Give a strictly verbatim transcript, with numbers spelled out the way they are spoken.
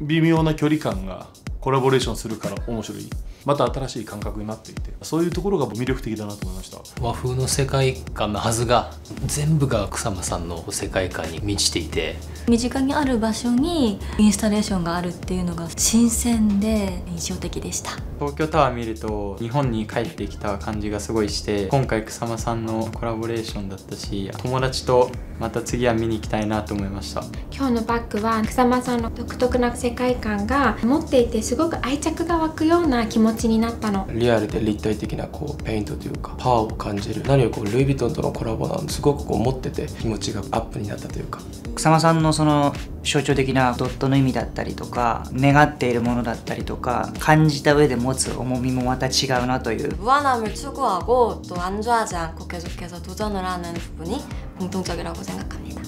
微妙な距離感がコラボレーションするから面白い、また新しい感覚になっていて、そういうところが魅力的だなと思いました。和風の世界観のはずが全部が草間さんの世界観に満ちていて、身近にある場所にインスタレーションがあるっていうのが新鮮で印象的でした。東京タワー見ると日本に帰ってきた感じがすごいして、今回草間さんのコラボレーションだったし、友達とまた次は見に行きたいなと思いました。今日のバッグは草間さんの独特な世界観が持っていて、すごく愛着が湧くような気持ちになったの。リアルで立体的なこうペイントというかパワーを感じる、何よりこうルイ・ヴィトンとのコラボなのすごくこう持ってて気持ちがアップになったというか、草間さんのその象徴的なドットの意味だったりとか、願っているものだったりとか、感じた上で持つ重みもまた違うなという。무한함을추구하고또안주하지않고계속해서도전을하는부분이공통적이라고생각합니다